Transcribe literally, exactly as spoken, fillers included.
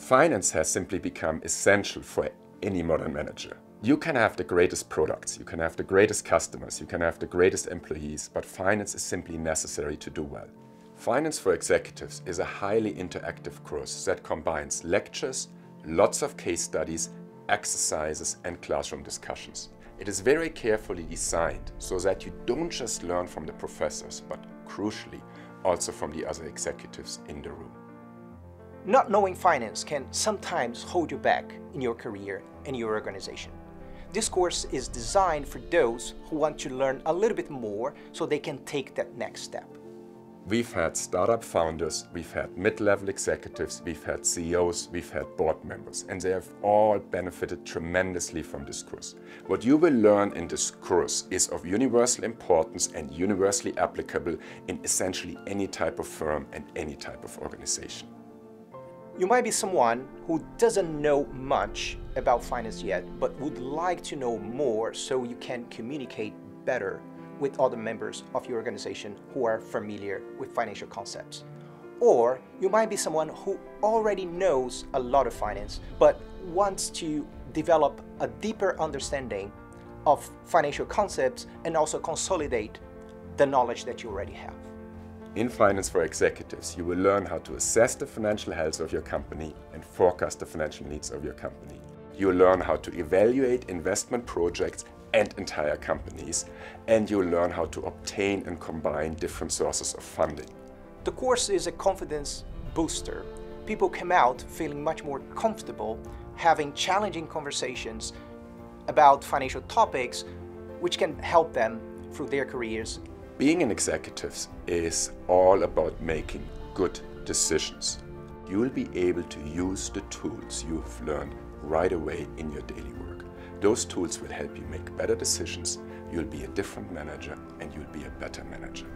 Finance has simply become essential for any modern manager. You can have the greatest products, you can have the greatest customers, you can have the greatest employees, but finance is simply necessary to do well. Finance for Executives is a highly interactive course that combines lectures, lots of case studies, exercises and classroom discussions. It is very carefully designed so that you don't just learn from the professors, but crucially also from the other executives in the room. Not knowing finance can sometimes hold you back in your career and your organization. This course is designed for those who want to learn a little bit more so they can take that next step. We've had startup founders, we've had mid-level executives, we've had C E Os, we've had board members, and they have all benefited tremendously from this course. What you will learn in this course is of universal importance and universally applicable in essentially any type of firm and any type of organization. You might be someone who doesn't know much about finance yet, but would like to know more so you can communicate better with other members of your organization who are familiar with financial concepts. Or you might be someone who already knows a lot of finance, but wants to develop a deeper understanding of financial concepts and also consolidate the knowledge that you already have. In Finance for Executives, you will learn how to assess the financial health of your company and forecast the financial needs of your company. You will learn how to evaluate investment projects and entire companies, and you will learn how to obtain and combine different sources of funding. The course is a confidence booster. People come out feeling much more comfortable, having challenging conversations about financial topics, which can help them through their careers. Being an executive is all about making good decisions. You will be able to use the tools you have learned right away in your daily work. Those tools will help you make better decisions, you'll be a different manager, and you'll be a better manager.